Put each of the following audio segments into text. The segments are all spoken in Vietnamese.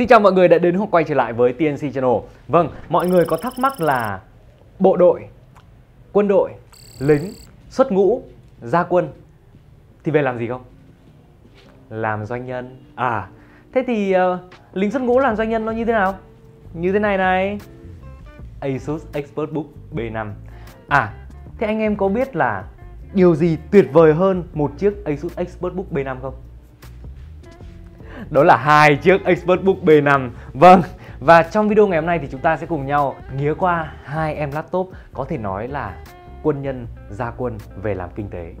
Xin chào mọi người đã đến quay trở lại với TNC Channel. Vâng, mọi người có thắc mắc là bộ đội, quân đội, lính, xuất ngũ, ra quân thì về làm gì không? Làm doanh nhân. À, thế thì lính xuất ngũ làm doanh nhân nó như thế nào? Như thế này này, ASUS ExpertBook B5. À, thế anh em có biết là điều gì tuyệt vời hơn một chiếc ASUS ExpertBook B5 không? Đó là hai chiếc ExpertBook B5. Vâng, và trong video ngày hôm nay thì chúng ta sẽ cùng nhau nghía qua hai em laptop có thể nói là quân nhân ra quân về làm kinh tế.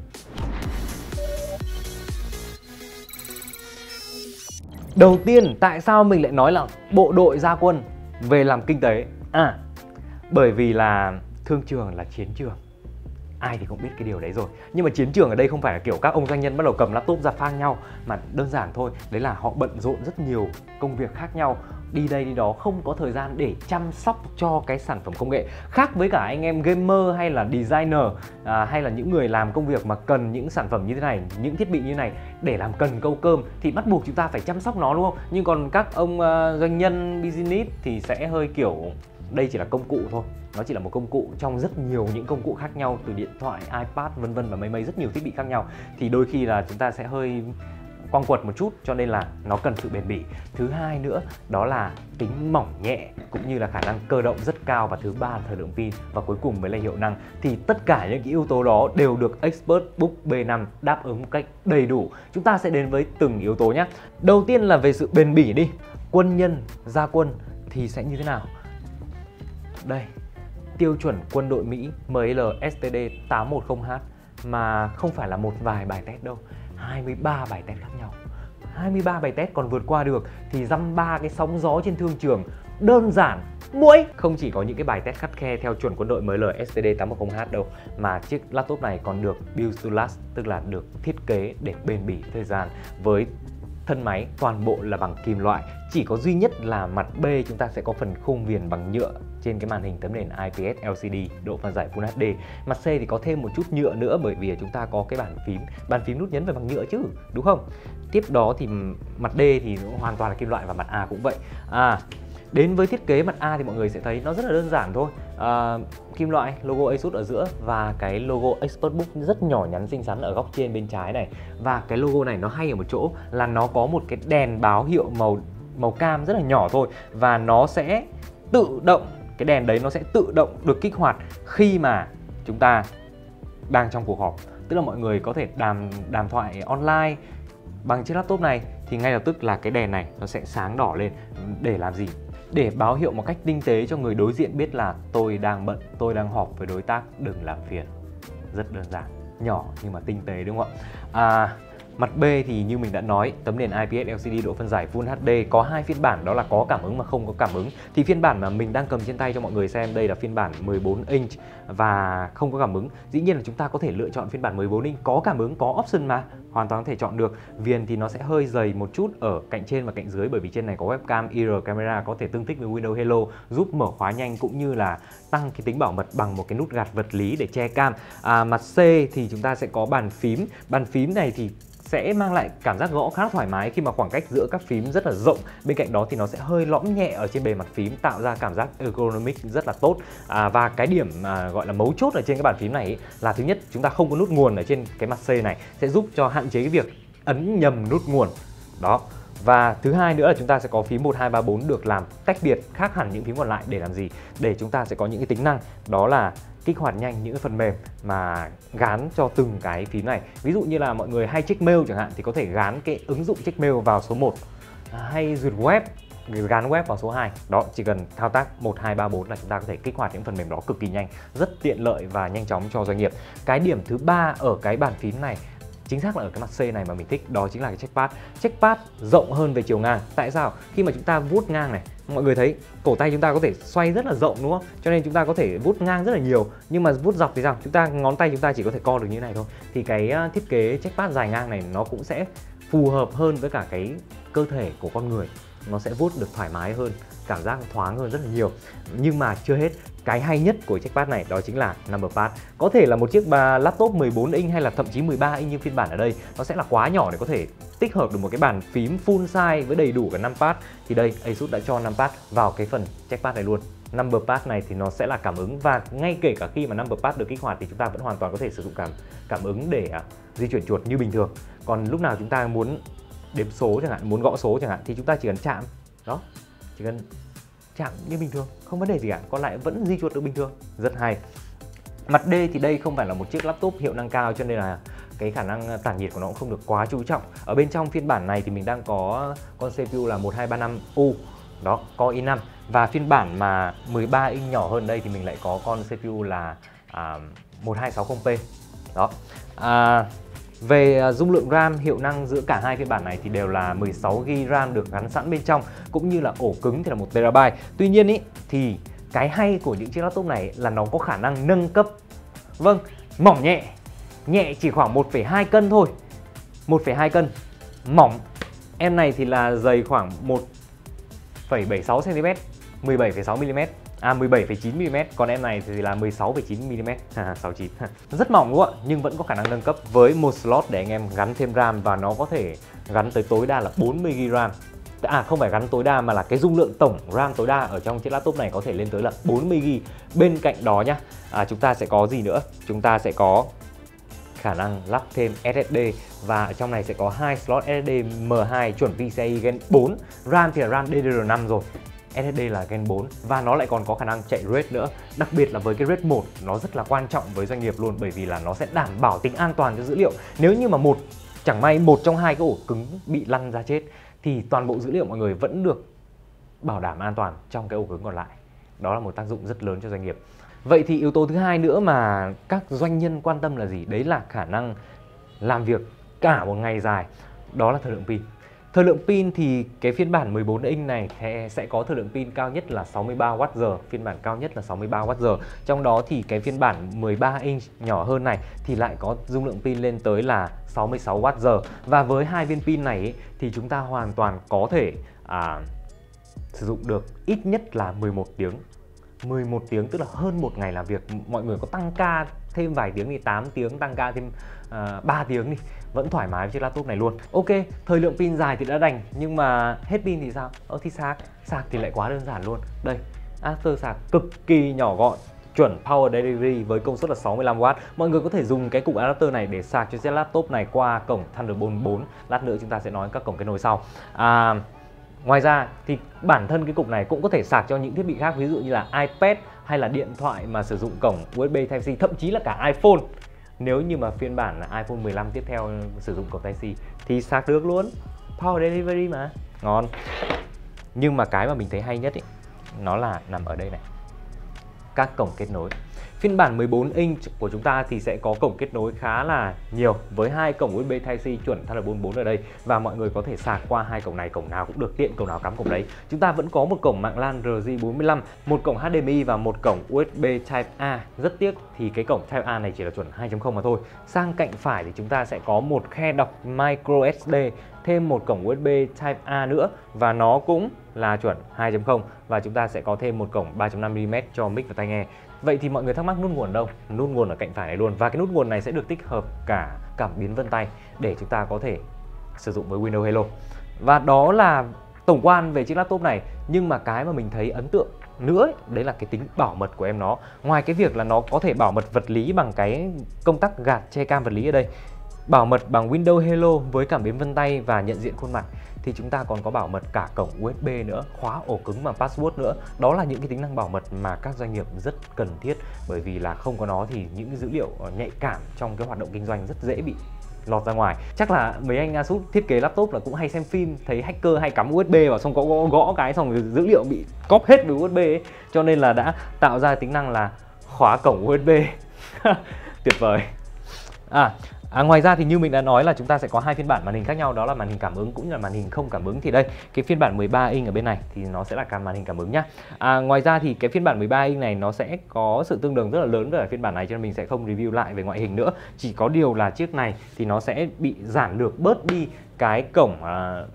Đầu tiên, tại sao mình lại nói là bộ đội ra quân về làm kinh tế? À, bởi vì là thương trường là chiến trường. Ai thì cũng biết cái điều đấy rồi. Nhưng mà chiến trường ở đây không phải là kiểu các ông doanh nhân bắt đầu cầm laptop ra phang nhau, mà đơn giản thôi, đấy là họ bận rộn rất nhiều công việc khác nhau, đi đây đi đó, không có thời gian để chăm sóc cho cái sản phẩm công nghệ. Khác với cả anh em gamer hay là designer hay là những người làm công việc mà cần những sản phẩm như thế này, những thiết bị như thế này để làm cần câu cơm thì bắt buộc chúng ta phải chăm sóc nó, đúng không? Nhưng còn các ông doanh nhân business thì sẽ hơi kiểu đây chỉ là công cụ thôi. Nó chỉ là một công cụ trong rất nhiều những công cụ khác nhau, từ điện thoại, iPad, vân vân và mấy rất nhiều thiết bị khác nhau. Thì đôi khi là chúng ta sẽ hơi quăng quật một chút, cho nên là nó cần sự bền bỉ. Thứ hai nữa, đó là tính mỏng nhẹ cũng như là khả năng cơ động rất cao, và thứ ba là thời lượng pin, và cuối cùng mới là hiệu năng. Thì tất cả những cái yếu tố đó đều được ExpertBook B5 đáp ứng một cách đầy đủ. Chúng ta sẽ đến với từng yếu tố nhé. Đầu tiên là về sự bền bỉ đi. Quân nhân ra quân thì sẽ như thế nào? Đây, tiêu chuẩn quân đội Mỹ MIL-STD 810H mà không phải là một vài bài test đâu, 23 bài test khác nhau. 23 bài test còn vượt qua được thì dăm ba cái sóng gió trên thương trường đơn giản muỗi. Không chỉ có những cái bài test khắt khe theo chuẩn quân đội MIL-STD 810H đâu, mà chiếc laptop này còn được build to last, tức là được thiết kế để bền bỉ thời gian, với thân máy toàn bộ là bằng kim loại. Chỉ có duy nhất là mặt B chúng ta sẽ có phần khung viền bằng nhựa trên cái màn hình tấm nền IPS LCD, độ phân giải Full HD. Mặt C thì có thêm một chút nhựa nữa, bởi vì chúng ta có cái bàn phím nút nhấn phải bằng nhựa chứ, đúng không? Tiếp đó thì mặt D thì hoàn toàn là kim loại, và mặt A cũng vậy. Đến với thiết kế mặt A thì mọi người sẽ thấy nó rất là đơn giản thôi. Kim loại, logo ASUS ở giữa, và cái logo ExpertBook rất nhỏ nhắn xinh xắn ở góc trên bên trái này. Và cái logo này nó hay ở một chỗ là nó có một cái đèn báo hiệu màu cam rất là nhỏ thôi, và nó sẽ tự động, cái đèn đấy nó sẽ tự động được kích hoạt khi mà chúng ta đang trong cuộc họp. Tức là mọi người có thể đàm thoại online bằng chiếc laptop này thì ngay lập tức là cái đèn này nó sẽ sáng đỏ lên. Để làm gì? Để báo hiệu một cách tinh tế cho người đối diện biết là tôi đang bận, tôi đang họp với đối tác, đừng làm phiền. Rất đơn giản, nhỏ nhưng mà tinh tế, đúng không ạ? Mặt B thì như mình đã nói, tấm nền IPS LCD độ phân giải Full HD, có hai phiên bản, đó là có cảm ứng và không có cảm ứng. Thì phiên bản mà mình đang cầm trên tay cho mọi người xem đây là phiên bản 14 inch và không có cảm ứng. Dĩ nhiên là chúng ta có thể lựa chọn phiên bản 14 inch có cảm ứng, có option mà, hoàn toàn có thể chọn được. Viền thì nó sẽ hơi dày một chút ở cạnh trên và cạnh dưới, bởi vì trên này có webcam, IR camera có thể tương thích với Windows Hello, giúp mở khóa nhanh cũng như là tăng cái tính bảo mật bằng một cái nút gạt vật lý để che cam. Mặt C thì chúng ta sẽ có bàn phím. Bàn phím này thì sẽ mang lại cảm giác gõ khá thoải mái khi mà khoảng cách giữa các phím rất là rộng. Bên cạnh đó thì nó sẽ hơi lõm nhẹ ở trên bề mặt phím, tạo ra cảm giác ergonomic rất là tốt. Và cái điểm gọi là mấu chốt ở trên cái bàn phím này ấy, là thứ nhất, chúng ta không có nút nguồn ở trên cái mặt C này, sẽ giúp cho hạn chế cái việc ấn nhầm nút nguồn đó. Và thứ hai nữa là chúng ta sẽ có phím 1, 2, 3, 4 được làm tách biệt, khác hẳn những phím còn lại. Để làm gì? Để chúng ta sẽ có những cái tính năng, đó là kích hoạt nhanh những phần mềm mà gán cho từng cái phím này. Ví dụ như là mọi người hay check mail chẳng hạn, thì có thể gán cái ứng dụng check mail vào số 1, hay duyệt web, gán web vào số 2. Đó, chỉ cần thao tác 1, 2, 3, 4 là chúng ta có thể kích hoạt những phần mềm đó cực kỳ nhanh, rất tiện lợi và nhanh chóng cho doanh nghiệp. Cái điểm thứ ba ở cái bàn phím này, chính xác là ở cái mặt C này mà mình thích, đó chính là cái trackpad. Trackpad rộng hơn về chiều ngang. Tại sao? Khi mà chúng ta vuốt ngang này, mọi người thấy cổ tay chúng ta có thể xoay rất là rộng, đúng không? Cho nên chúng ta có thể vuốt ngang rất là nhiều. Nhưng mà vuốt dọc thì sao? Chúng ta ngón tay chúng ta chỉ có thể co được như thế này thôi. Thì cái thiết kế trackpad dài ngang này nó cũng sẽ phù hợp hơn với cả cái cơ thể của con người. nó sẽ vuốt được thoải mái hơn, cảm giác thoáng hơn rất là nhiều. Nhưng mà chưa hết, cái hay nhất của trackpad này đó chính là number pad. Có thể là một chiếc laptop 14 inch hay là thậm chí 13 inch như phiên bản ở đây, nó sẽ là quá nhỏ để có thể tích hợp được một cái bàn phím full size với đầy đủ cả 5 pad. Thì đây, Asus đã cho 5 pad vào cái phần trackpad này luôn. Number pad này thì nó sẽ là cảm ứng, và ngay kể cả khi mà number pad được kích hoạt thì chúng ta vẫn hoàn toàn có thể sử dụng cảm ứng để di chuyển chuột như bình thường. Còn lúc nào chúng ta muốn đếm số chẳng hạn, muốn gõ số chẳng hạn thì chúng ta chỉ cần chạm đó, chỉ cần chạm như bình thường, không vấn đề gì cả, còn lại vẫn di chuột được bình thường, rất hay. Mặt D thì đây không phải là một chiếc laptop hiệu năng cao cho nên là cái khả năng tản nhiệt của nó cũng không được quá chú trọng. Ở bên trong phiên bản này thì mình đang có con CPU là 1235U đó, Core i5, và phiên bản mà 13 inch nhỏ hơn đây thì mình lại có con CPU là 1260P đó. Về dung lượng RAM, hiệu năng giữa cả hai phiên bản này thì đều là 16GB RAM được gắn sẵn bên trong, cũng như là ổ cứng thì là 1TB. Tuy nhiên ý, thì cái hay của những chiếc laptop này là nó có khả năng nâng cấp. Vâng, mỏng nhẹ, nhẹ chỉ khoảng 1,2 cân thôi, 1,2 cân, mỏng. Em này thì là dày khoảng 1,76cm, 17,6mm, 17,9mm, còn em này thì là 16,9mm, 69. Rất mỏng luôn ạ, nhưng vẫn có khả năng nâng cấp với một slot để anh em gắn thêm RAM, và nó có thể gắn tới tối đa là 40GB RAM. À, không phải gắn tối đa mà là cái dung lượng tổng RAM tối đa ở trong chiếc laptop này có thể lên tới là 40GB. Bên cạnh đó nhá, chúng ta sẽ có gì nữa? Chúng ta sẽ có khả năng lắp thêm SSD, và ở trong này sẽ có 2 slot SSD M2 chuẩn PCIe Gen 4, RAM thì là RAM DDR5 rồi, SSD là Gen 4, và nó lại còn có khả năng chạy RAID nữa. Đặc biệt là với cái RAID 1 nó rất là quan trọng với doanh nghiệp luôn, bởi vì là nó sẽ đảm bảo tính an toàn cho dữ liệu. Nếu như mà chẳng may một trong hai cái ổ cứng bị lăn ra chết thì toàn bộ dữ liệu mọi người vẫn được bảo đảm an toàn trong cái ổ cứng còn lại. Đó là một tác dụng rất lớn cho doanh nghiệp. Vậy thì yếu tố thứ hai nữa mà các doanh nhân quan tâm là gì? Đấy là khả năng làm việc cả một ngày dài, đó là thời lượng pin. Thời lượng pin thì cái phiên bản 14 inch này sẽ có thời lượng pin cao nhất là 63Wh, phiên bản cao nhất là 63Wh. Trong đó thì cái phiên bản 13 inch nhỏ hơn này thì lại có dung lượng pin lên tới là 66Wh. Và với hai viên pin này ấy, thì chúng ta hoàn toàn có thể sử dụng được ít nhất là 11 tiếng, tức là hơn một ngày làm việc. Mọi người có tăng ca thêm vài tiếng thì 8 tiếng, tăng ca thêm 3 tiếng đi, vẫn thoải mái với chiếc laptop này luôn. Ok, thời lượng pin dài thì đã đành, nhưng mà hết pin thì sao? Thì sạc thì lại quá đơn giản luôn. Đây, after sạc cực kỳ nhỏ gọn, chuẩn power delivery với công suất là 65W. Mọi người có thể dùng cái cục adapter này để sạc cho chiếc laptop này qua cổng Thunderbolt 4. Lát nữa chúng ta sẽ nói các cổng kết nối sau. Ngoài ra thì bản thân cái cục này cũng có thể sạc cho những thiết bị khác, ví dụ như là iPad hay là điện thoại mà sử dụng cổng USB Type-C, thậm chí là cả iPhone. Nếu như mà phiên bản iPhone 15 tiếp theo sử dụng cổng Type-C thì sạc được luôn, power delivery mà, ngon. Nhưng mà cái mà mình thấy hay nhất ý, nó là nằm ở đây này, các cổng kết nối. Phiên bản 14 inch của chúng ta thì sẽ có cổng kết nối khá là nhiều, với 2 cổng USB Type-C chuẩn Thunderbolt 4 ở đây, và mọi người có thể sạc qua hai cổng này, cổng nào cũng được, tiện cổng nào cắm cổng đấy. Chúng ta vẫn có một cổng mạng LAN RJ45, một cổng HDMI và một cổng USB Type-A. Rất tiếc thì cái cổng Type-A này chỉ là chuẩn 2.0 mà thôi. Sang cạnh phải thì chúng ta sẽ có một khe đọc micro SD, thêm một cổng USB Type-A nữa và nó cũng là chuẩn 2.0, và chúng ta sẽ có thêm một cổng 3.5mm cho mic và tai nghe. Vậy thì mọi người thắc mắc nút nguồn đâu? Nút nguồn ở cạnh phải này luôn, và cái nút nguồn này sẽ được tích hợp cả cảm biến vân tay để chúng ta có thể sử dụng với Windows Hello. Và đó là tổng quan về chiếc laptop này, nhưng mà cái mà mình thấy ấn tượng nữa ấy, đấy là cái tính bảo mật của em nó. Ngoài cái việc là nó có thể bảo mật vật lý bằng cái công tắc gạt che cam vật lý ở đây, bảo mật bằng Windows Hello với cảm biến vân tay và nhận diện khuôn mặt, thì chúng ta còn có bảo mật cả cổng USB nữa, khóa ổ cứng và password nữa. Đó là những cái tính năng bảo mật mà các doanh nghiệp rất cần thiết, bởi vì là không có nó thì những dữ liệu nhạy cảm trong cái hoạt động kinh doanh rất dễ bị lọt ra ngoài. Chắc là mấy anh Asus thiết kế laptop là cũng hay xem phim, thấy hacker hay cắm USB vào xong có gõ cái xong dữ liệu bị cóp hết với USB ấy. Cho nên là đã tạo ra tính năng là khóa cổng USB. Tuyệt vời. Ngoài ra thì như mình đã nói là chúng ta sẽ có hai phiên bản màn hình khác nhau, đó là màn hình cảm ứng cũng như là màn hình không cảm ứng. Thì đây, cái phiên bản 13 inch ở bên này thì nó sẽ là cả màn hình cảm ứng nhá. Ngoài ra thì cái phiên bản 13 inch này nó sẽ có sự tương đương rất là lớn với phiên bản này, cho nên mình sẽ không review lại về ngoại hình nữa. Chỉ có điều là chiếc này thì nó sẽ bị giản lược bớt đi cái cổng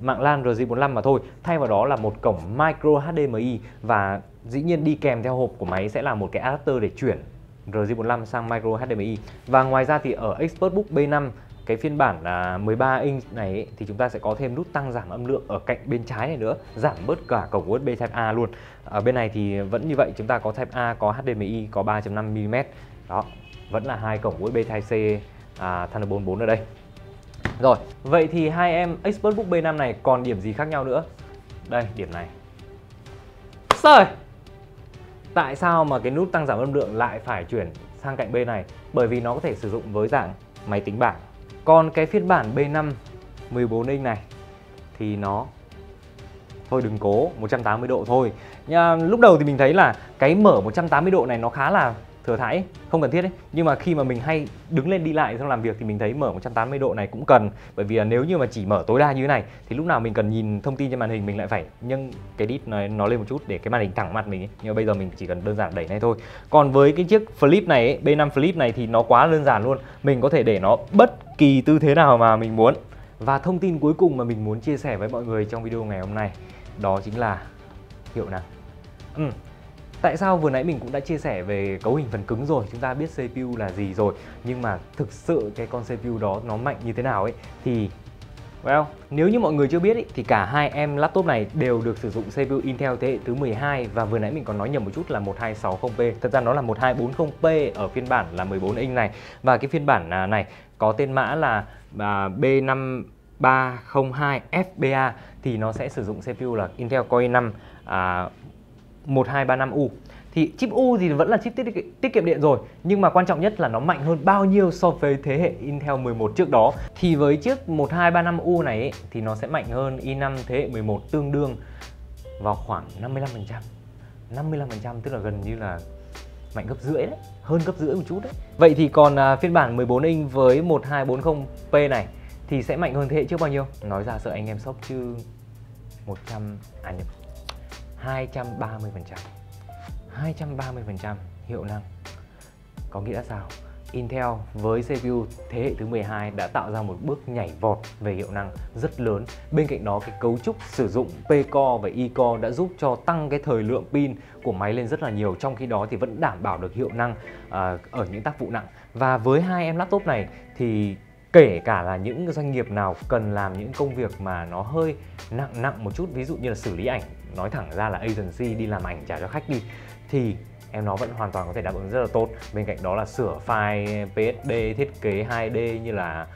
mạng LAN RJ45 mà thôi. Thay vào đó là một cổng micro HDMI, và dĩ nhiên đi kèm theo hộp của máy sẽ là một cái adapter để chuyển RJ45 sang micro HDMI. Và ngoài ra thì ở ExpertBook B5, cái phiên bản 13 inch này ấy, thì chúng ta sẽ có thêm nút tăng giảm âm lượng ở cạnh bên trái này nữa, giảm bớt cả cổng USB Type-A luôn. Ở bên này thì vẫn như vậy, chúng ta có Type-A, có HDMI, có 3.5mm. Đó, vẫn là hai cổng USB Type-C Thunderbolt 4 ở đây. Rồi, vậy thì hai em ExpertBook B5 này còn điểm gì khác nhau nữa? Đây, điểm này. Rồi, tại sao mà cái nút tăng giảm âm lượng lại phải chuyển sang cạnh bên này? Bởi vì nó có thể sử dụng với dạng máy tính bảng. Còn cái phiên bản B5 14 inch này thì nó thôi đừng cố, 180 độ thôi. Lúc đầu thì mình thấy là cái mở 180 độ này nó khá là thừa thãi, không cần thiết đấy. Nhưng mà khi mà mình hay đứng lên đi lại xong làm việc thì mình thấy mở 180 độ này cũng cần. Bởi vì nếu như mà chỉ mở tối đa như thế này thì lúc nào mình cần nhìn thông tin trên màn hình mình lại phải nâng cái đít nó lên một chút để cái màn hình thẳng mặt mình ấy. Nhưng mà bây giờ mình chỉ cần đơn giản đẩy này thôi. Còn với cái chiếc Flip này ấy, B5 Flip này thì nó quá đơn giản luôn. Mình có thể để nó bất kỳ tư thế nào mà mình muốn. Và thông tin cuối cùng mà mình muốn chia sẻ với mọi người trong video ngày hôm nay, đó chính là hiệu năng. Tại sao vừa nãy mình cũng đã chia sẻ về cấu hình phần cứng rồi, chúng ta biết CPU là gì rồi, nhưng mà thực sự cái con CPU đó nó mạnh như thế nào ấy thì nếu như mọi người chưa biết ý, thì cả hai em laptop này đều được sử dụng CPU Intel thế hệ thứ 12, và vừa nãy mình còn nói nhầm một chút là 1260p, thật ra nó là 1240p ở phiên bản là 14 inch này, và cái phiên bản này có tên mã là B5302FBA thì nó sẽ sử dụng CPU là Intel Core i5 1235U. Thì chip U thì vẫn là chip tiết kiệm điện rồi, nhưng mà quan trọng nhất là nó mạnh hơn bao nhiêu so với thế hệ Intel 11 trước đó. Thì với chiếc 1235U này ấy, thì nó sẽ mạnh hơn i5 thế hệ 11 tương đương vào khoảng 55%, tức là gần như là mạnh gấp rưỡi đấy, hơn gấp rưỡi một chút đấy. Vậy thì còn phiên bản 14 inch với 1240p này thì sẽ mạnh hơn thế hệ trước bao nhiêu? Nói ra sợ anh em sốc chứ 230% hiệu năng. Có nghĩa là sao? Intel với CPU thế hệ thứ 12 đã tạo ra một bước nhảy vọt về hiệu năng rất lớn. Bên cạnh đó, cái cấu trúc sử dụng P-Core và E-Core đã giúp cho tăng cái thời lượng pin của máy lên rất là nhiều, trong khi đó thì vẫn đảm bảo được hiệu năng ở những tác vụ nặng. Và với hai em laptop này thì kể cả là những doanh nghiệp nào cần làm những công việc mà nó hơi nặng một chút, ví dụ như là xử lý ảnh, nói thẳng ra là agency đi làm ảnh trả cho khách đi, thì em nó vẫn hoàn toàn có thể đáp ứng rất là tốt. Bên cạnh đó là sửa file PSD, thiết kế 2D như là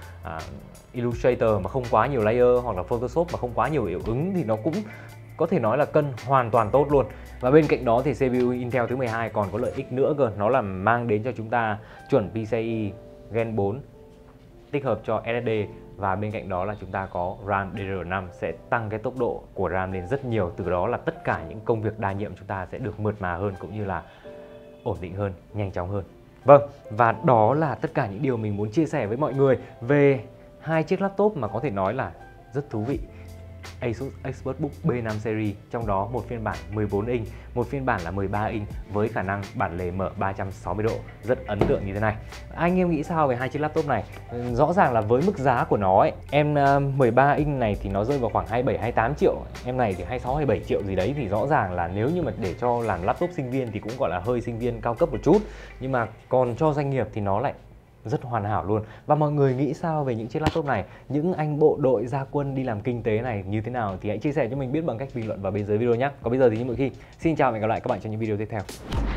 Illustrator mà không quá nhiều layer, hoặc là Photoshop mà không quá nhiều hiệu ứng, thì nó cũng có thể nói là cân hoàn toàn tốt luôn. Và bên cạnh đó thì CPU Intel thứ 12 còn có lợi ích nữa cơ, nó là mang đến cho chúng ta chuẩn PCIe Gen 4 tích hợp cho SSD, và bên cạnh đó là chúng ta có RAM DDR5 sẽ tăng cái tốc độ của RAM lên rất nhiều, từ đó là tất cả những công việc đa nhiệm chúng ta sẽ được mượt mà hơn, cũng như là ổn định hơn, nhanh chóng hơn. Vâng, và đó là tất cả những điều mình muốn chia sẻ với mọi người về hai chiếc laptop mà có thể nói là rất thú vị, ASUS ExpertBook B5 series, trong đó một phiên bản 14 inch, một phiên bản là 13 inch với khả năng bản lề mở 360 độ rất ấn tượng như thế này. Anh em nghĩ sao về hai chiếc laptop này? Rõ ràng là với mức giá của nó ấy, em 13 inch này thì nó rơi vào khoảng 27-28 triệu, em này thì 26-27 triệu gì đấy, thì rõ ràng là nếu như mà để cho làm laptop sinh viên thì cũng gọi là hơi sinh viên cao cấp một chút, nhưng mà còn cho doanh nghiệp thì nó lại rất hoàn hảo luôn. Và mọi người nghĩ sao về những chiếc laptop này? Những anh bộ đội ra quân đi làm kinh tế này như thế nào thì hãy chia sẻ cho mình biết bằng cách bình luận vào bên dưới video nhé. Còn bây giờ thì như mọi khi, xin chào và hẹn gặp lại các bạn trong những video tiếp theo.